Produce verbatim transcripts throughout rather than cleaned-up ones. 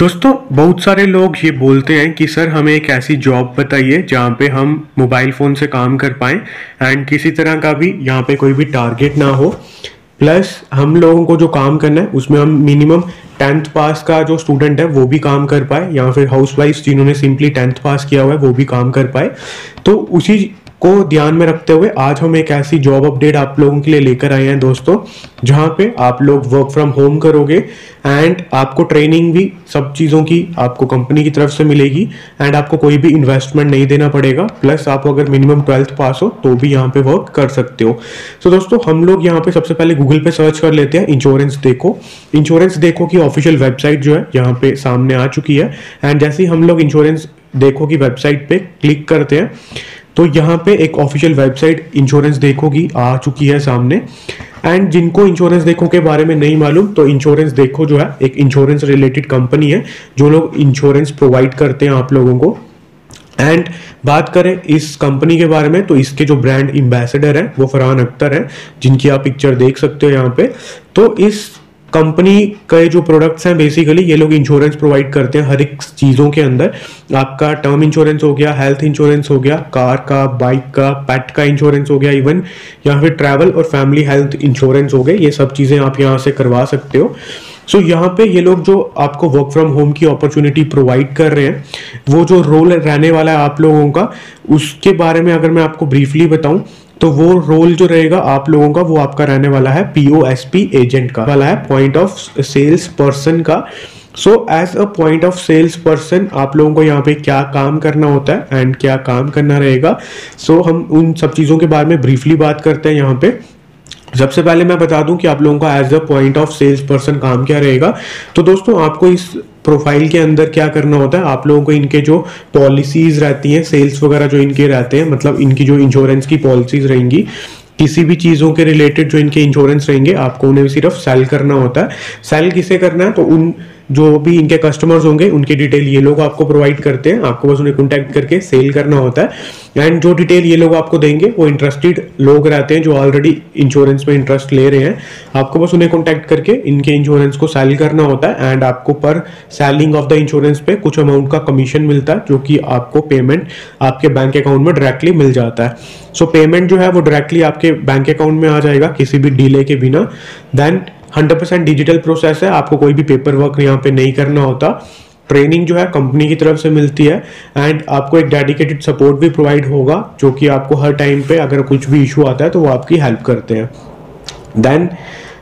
दोस्तों बहुत सारे लोग ये बोलते हैं कि सर हमें एक ऐसी जॉब बताइए जहाँ पे हम मोबाइल फ़ोन से काम कर पाएँ एंड किसी तरह का भी यहाँ पे कोई भी टारगेट ना हो, प्लस हम लोगों को जो काम करना है उसमें हम मिनिमम टेंथ पास का जो स्टूडेंट है वो भी काम कर पाए या फिर हाउसवाइफ जिन्होंने सिंपली टेंथ पास किया हुआ है वो भी काम कर पाए। तो उसी को ध्यान में रखते हुए आज हम एक ऐसी जॉब अपडेट आप लोगों के लिए लेकर आए हैं दोस्तों, जहां पे आप लोग वर्क फ्रॉम होम करोगे एंड आपको ट्रेनिंग भी सब चीज़ों की आपको कंपनी की तरफ से मिलेगी एंड आपको कोई भी इन्वेस्टमेंट नहीं देना पड़ेगा, प्लस आप अगर मिनिमम ट्वेल्थ पास हो तो भी यहाँ पे वर्क कर सकते हो। सो so दोस्तों हम लोग यहाँ पे सबसे पहले गूगल पे सर्च कर लेते हैं इंश्योरेंस देखो। इंश्योरेंस देखो की ऑफिशियल वेबसाइट जो है यहाँ पे सामने आ चुकी है एंड जैसे ही हम लोग इंश्योरेंस देखो की वेबसाइट पे क्लिक करते हैं तो यहाँ पे एक ऑफिशियल वेबसाइट इंश्योरेंस देखो की आ चुकी है सामने। एंड जिनको इंश्योरेंस देखो के बारे में नहीं मालूम तो इंश्योरेंस देखो जो है एक इंश्योरेंस रिलेटेड कंपनी है जो लोग इंश्योरेंस प्रोवाइड करते हैं आप लोगों को। एंड बात करें इस कंपनी के बारे में तो इसके जो ब्रांड एम्बेसडर है वो फरहान अख्तर है, जिनकी आप पिक्चर देख सकते हो यहाँ पे। तो इस कंपनी के जो प्रोडक्ट्स हैं बेसिकली ये लोग इंश्योरेंस प्रोवाइड करते हैं हर एक चीज़ों के अंदर। आपका टर्म इंश्योरेंस हो गया, हेल्थ इंश्योरेंस हो गया, कार का, बाइक का, पेट का इंश्योरेंस हो गया, इवन या फिर ट्रैवल और फैमिली हेल्थ इंश्योरेंस हो गए। ये सब चीज़ें आप यहाँ से करवा सकते हो। सो so, यहाँ पे ये लोग जो आपको वर्क फ्रॉम होम की अपॉर्चुनिटी प्रोवाइड कर रहे हैं, वो जो रोल रहने वाला है आप लोगों का उसके बारे में अगर मैं आपको ब्रीफली बताऊँ तो वो रोल जो रहेगा आप लोगों का वो आपका रहने वाला है P O S P agent का वाला है, पॉइंट ऑफ सेल्स पर्सन का। So as a point of sales person आप लोगों को यहाँ पे क्या काम करना होता है एंड क्या काम करना रहेगा, सो so, हम उन सब चीज़ों के बारे में ब्रीफली बात करते हैं। यहाँ पे सबसे पहले मैं बता दूं कि आप लोगों का as a point of sales person काम क्या रहेगा। तो दोस्तों आपको इस प्रोफाइल के अंदर क्या करना होता है, आप लोगों को इनके जो पॉलिसीज रहती हैं सेल्स वगैरह जो इनके रहते हैं, मतलब इनकी जो इंश्योरेंस की पॉलिसीज रहेंगी किसी भी चीज़ों के रिलेटेड जो इनके इंश्योरेंस रहेंगे आपको उन्हें सिर्फ सेल करना होता है। सेल किसे करना है तो उन जो भी इनके कस्टमर्स होंगे उनकी डिटेल ये लोग आपको प्रोवाइड करते हैं, आपको बस उन्हें कॉन्टैक्ट करके सेल करना होता है। एंड जो डिटेल ये लोग आपको देंगे वो इंटरेस्टेड लोग रहते हैं जो ऑलरेडी इंश्योरेंस में इंटरेस्ट ले रहे हैं, आपको बस उन्हें कॉन्टैक्ट करके इनके इंश्योरेंस को सेल करना होता है। एंड आपको पर सेलिंग ऑफ द इंश्योरेंस पे कुछ अमाउंट का कमीशन मिलता है जो कि आपको पेमेंट आपके बैंक अकाउंट में डायरेक्टली मिल जाता है। सो so, पेमेंट जो है वो डायरेक्टली आपके बैंक अकाउंट में आ जाएगा किसी भी डिले के बिना। Then hundred percent digital process है, आपको कोई भी पेपर वर्क यहाँ पे नहीं करना होता। ट्रेनिंग जो है कंपनी की तरफ से मिलती है एंड आपको एक डेडिकेटेड सपोर्ट भी प्रोवाइड होगा जो कि आपको हर टाइम पे अगर कुछ भी इशू आता है तो वो आपकी हेल्प करते हैं। देन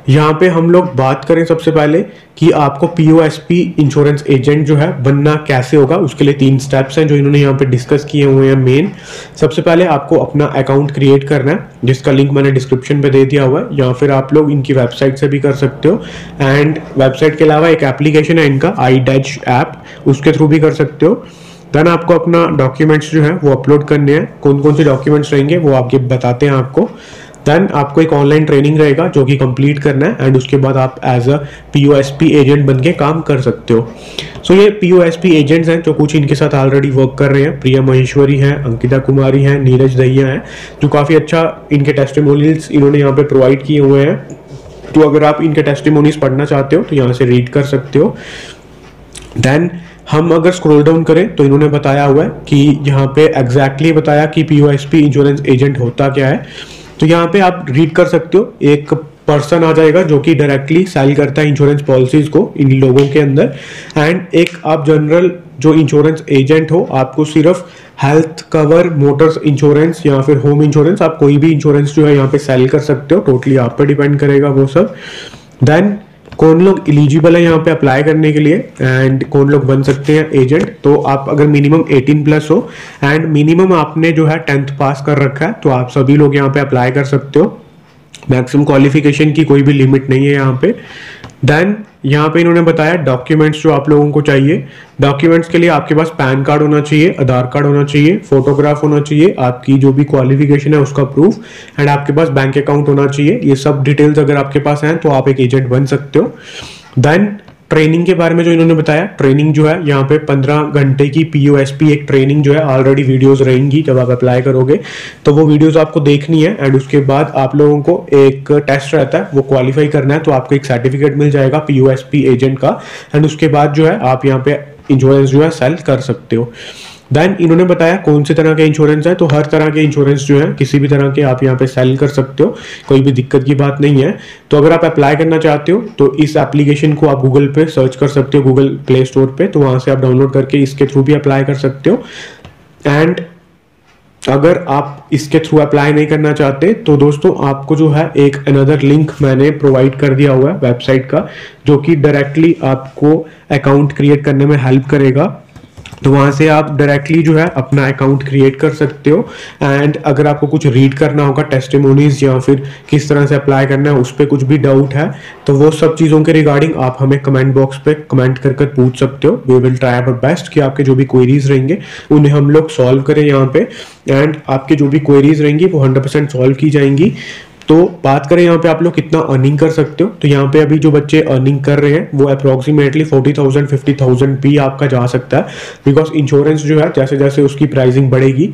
यहाँ पे हम लोग बात करें सबसे पहले कि आपको P O S P insurance agent जो है बनना कैसे होगा, उसके लिए तीन स्टेप्स हैं जो इन्होंने यहाँ पे डिस्कस किए हुए हैं मेन। सबसे पहले आपको अपना अकाउंट क्रिएट करना है जिसका लिंक मैंने डिस्क्रिप्शन पे दे दिया हुआ है, या फिर आप लोग इनकी वेबसाइट से भी कर सकते हो। एंड वेबसाइट के अलावा एक एप्लीकेशन है इनका आई डैश ऐप, उसके थ्रू भी कर सकते हो। देन आपको अपना डॉक्यूमेंट्स जो है वो अपलोड करने हैं, कौन कौन से डॉक्यूमेंट्स रहेंगे वो आपके बताते हैं आपको। देन आपको एक ऑनलाइन ट्रेनिंग रहेगा जो कि कंप्लीट करना है एंड उसके बाद आप as a P O S P agent बन के काम कर सकते हो। सो so, ये P O S P agents हैं जो कुछ इनके साथ ऑलरेडी वर्क कर रहे हैं, प्रिया महेश्वरी हैं, अंकिता कुमारी हैं, नीरज दहिया हैं, जो काफ़ी अच्छा इनके टेस्टिमोनियल्स इन्होंने यहाँ पे प्रोवाइड किए हुए हैं। तो अगर आप इनके टेस्टिमोनीस पढ़ना चाहते हो तो यहाँ से रीड कर सकते हो। देन हम अगर स्क्रॉल डाउन करें तो इन्होंने बताया हुआ है कि यहाँ पे एग्जैक्टली बताया कि P O S P insurance agent होता क्या है। तो यहाँ पे आप रीड कर सकते हो, एक पर्सन आ जाएगा जो कि डायरेक्टली सेल करता है इंश्योरेंस पॉलिसीज को इन लोगों के अंदर, एंड एक आप जनरल जो इंश्योरेंस एजेंट हो आपको सिर्फ हेल्थ कवर, मोटर्स इंश्योरेंस या फिर होम इंश्योरेंस, आप कोई भी इंश्योरेंस जो है यहाँ पे सेल कर सकते हो, टोटली आप पे डिपेंड करेगा वो सब। देन कौन लोग एलिजिबल है यहाँ पे अप्लाई करने के लिए एंड कौन लोग बन सकते हैं एजेंट, तो आप अगर मिनिमम अठारह प्लस हो एंड मिनिमम आपने जो है टेंथ पास कर रखा है तो आप सभी लोग यहाँ पे अप्लाई कर सकते हो। मैक्सिमम क्वालिफिकेशन की कोई भी लिमिट नहीं है यहाँ पे। देन यहाँ पे इन्होंने बताया डॉक्यूमेंट्स जो आप लोगों को चाहिए। डॉक्यूमेंट्स के लिए आपके पास पैन कार्ड होना चाहिए, आधार कार्ड होना चाहिए, फोटोग्राफ होना चाहिए, आपकी जो भी क्वालिफिकेशन है उसका प्रूफ, एंड आपके पास बैंक अकाउंट होना चाहिए। ये सब डिटेल्स अगर आपके पास हैं तो आप एक एजेंट बन सकते हो। देन ट्रेनिंग के बारे में जो इन्होंने बताया, ट्रेनिंग जो है यहाँ पे पंद्रह घंटे की पीओएसपी एक ट्रेनिंग जो है ऑलरेडी वीडियोस रहेंगी, जब आप अप्लाई करोगे तो वो वीडियोस आपको देखनी है एंड उसके बाद आप लोगों को एक टेस्ट रहता है वो क्वालिफाई करना है, तो आपको एक सर्टिफिकेट मिल जाएगा पीओएसपी एजेंट का एंड उसके बाद जो है आप यहाँ पे इंश्योरेंस जो है सेल कर सकते हो। देन इन्होंने बताया कौन से तरह के इंश्योरेंस है, तो हर तरह के इंश्योरेंस जो है किसी भी तरह के आप यहाँ पे सेल कर सकते हो, कोई भी दिक्कत की बात नहीं है। तो अगर आप अप्लाई करना चाहते हो तो इस एप्लीकेशन को आप गूगल पे सर्च कर सकते हो, गूगल प्ले स्टोर पे, तो वहाँ से आप डाउनलोड करके इसके थ्रू भी अप्लाई कर सकते हो। एंड अगर आप इसके थ्रू अप्लाई नहीं करना चाहते तो दोस्तों आपको जो है एक अनदर लिंक मैंने प्रोवाइड कर दिया हुआ है वेबसाइट का, जो कि डायरेक्टली आपको अकाउंट क्रिएट करने में हेल्प करेगा, तो वहाँ से आप डायरेक्टली जो है अपना अकाउंट क्रिएट कर सकते हो। एंड अगर आपको कुछ रीड करना होगा टेस्टिमोनीज या फिर किस तरह से अप्लाई करना है उस पर कुछ भी डाउट है तो वो सब चीज़ों के रिगार्डिंग आप हमें कमेंट बॉक्स पे कमेंट कर कर पूछ सकते हो। We will try our best कि आपके जो भी क्वेरीज रहेंगे उन्हें हम लोग सॉल्व करें यहाँ पे, एंड आपकी जो भी क्वेरीज रहेंगी वो हंड्रेड परसेंट सॉल्व की जाएंगी। तो बात करें यहाँ पे आप लोग कितना अर्निंग कर सकते हो, तो यहाँ पे अभी जो बच्चे अर्निंग कर रहे हैं वो approximately forty thousand fifty thousand भी आपका जा सकता है, बिकॉज इंश्योरेंस जो है जैसे जैसे उसकी प्राइसिंग बढ़ेगी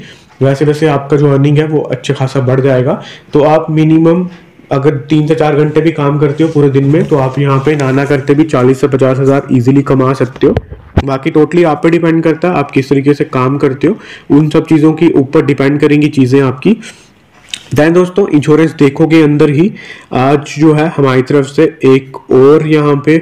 वैसे वैसे आपका जो अर्निंग है वो अच्छे खासा बढ़ जाएगा। तो आप मिनिमम अगर तीन से चार घंटे भी काम करते हो पूरे दिन में तो आप यहाँ पे नाना करते भी चालीस से पचास हज़ार ईजिली कमा सकते हो। बाकी टोटली आप पे डिपेंड करता है आप किस तरीके से काम करते हो, उन सब चीज़ों के ऊपर डिपेंड करेंगी चीज़ें आपकी। देन दोस्तों इंश्योरेंस देखो के अंदर ही आज जो है हमारी तरफ से एक और यहाँ पे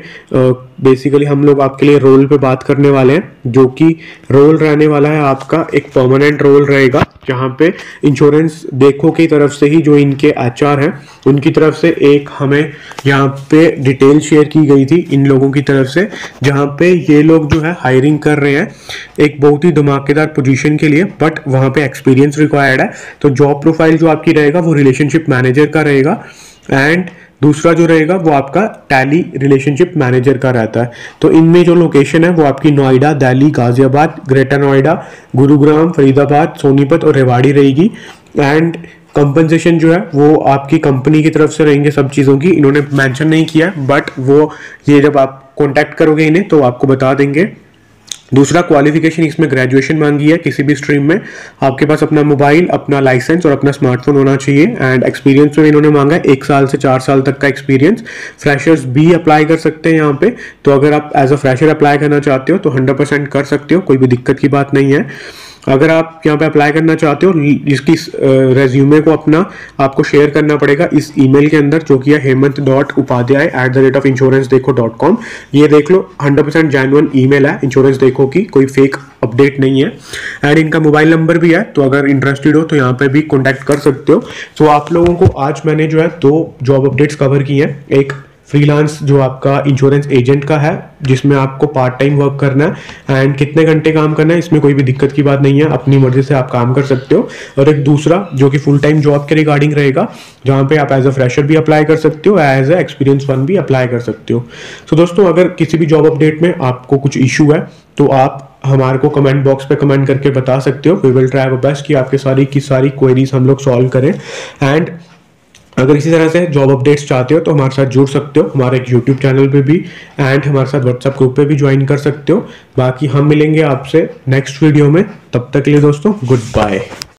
बेसिकली हम लोग आपके लिए रोल पे बात करने वाले हैं, जो कि रोल रहने वाला है आपका एक परमानेंट रोल रहेगा, जहाँ पे इंश्योरेंस देखो की तरफ से ही जो इनके एचआर हैं उनकी तरफ से एक हमें यहाँ पे डिटेल शेयर की गई थी इन लोगों की तरफ से, जहाँ पे ये लोग जो है हायरिंग कर रहे हैं एक बहुत ही धमाकेदार पोजीशन के लिए, बट वहाँ पे एक्सपीरियंस रिक्वायर्ड है। तो जॉब प्रोफाइल जो आपकी रहेगा वो रिलेशनशिप मैनेजर का रहेगा एंड दूसरा जो रहेगा वो आपका टैली रिलेशनशिप मैनेजर का रहता है। तो इनमें जो लोकेशन है वो आपकी नोएडा, दिल्ली, गाजियाबाद, ग्रेटर नोएडा, गुरुग्राम, फरीदाबाद, सोनीपत और रेवाड़ी रहेगी। एंड कंपनसेशन जो है वो आपकी कंपनी की तरफ से रहेंगे सब चीज़ों की, इन्होंने मेंशन नहीं किया बट वो ये जब आप कॉन्टैक्ट करोगे इन्हें तो आपको बता देंगे। दूसरा क्वालिफिकेशन इसमें ग्रेजुएशन मांगी है किसी भी स्ट्रीम में, आपके पास अपना मोबाइल, अपना लाइसेंस और अपना स्मार्टफोन होना चाहिए। एंड एक्सपीरियंस में इन्होंने मांगा है एक साल से चार साल तक का एक्सपीरियंस। फ्रेशर्स भी अप्लाई कर सकते हैं यहाँ पे, तो अगर आप एज अ फ्रेशर अप्लाई करना चाहते हो तो हंड्रेड परसेंट कर सकते हो, कोई भी दिक्कत की बात नहीं है। अगर आप यहाँ पे अप्लाई करना चाहते हो इसकी रेज्यूमे को अपना आपको शेयर करना पड़ेगा इस ईमेल के अंदर, जो कि है Hemant dot Upadhyay at the rate of insurance dekho dot com. ये देख लो हंड्रेड परसेंट जेन्युइन ईमेल है इंश्योरेंस देखो की, कोई फेक अपडेट नहीं है। एंड इनका मोबाइल नंबर भी है, तो अगर इंटरेस्टेड हो तो यहाँ पे भी कॉन्टैक्ट कर सकते हो। तो आप लोगों को आज मैंने जो है दो जॉब अपडेट्स कवर की हैं, एक फ्रीलांस जो आपका इंश्योरेंस एजेंट का है जिसमें आपको पार्ट टाइम वर्क करना है एंड कितने घंटे काम करना है इसमें कोई भी दिक्कत की बात नहीं है, अपनी मर्जी से आप काम कर सकते हो, और एक दूसरा जो कि फुल टाइम जॉब के रिगार्डिंग रहेगा जहाँ पे आप एज अ फ्रेशर भी अप्लाई कर सकते हो, एज अ एक्सपीरियंस वन भी अप्लाई कर सकते हो। तो so दोस्तों अगर किसी भी जॉब अपडेट में आपको कुछ इशू है तो आप हमारे को कमेंट बॉक्स पे कमेंट करके बता सकते हो। We will try our best कि आपके सारी की सारी क्वेरीज हम लोग सॉल्व करें। एंड अगर इसी तरह से जॉब अपडेट्स चाहते हो तो हमारे साथ जुड़ सकते हो, हमारे एक यूट्यूब चैनल पे भी एंड हमारे साथ व्हाट्सएप ग्रुप पे भी ज्वाइन कर सकते हो। बाकी हम मिलेंगे आपसे नेक्स्ट वीडियो में, तब तक के लिए दोस्तों गुड बाय।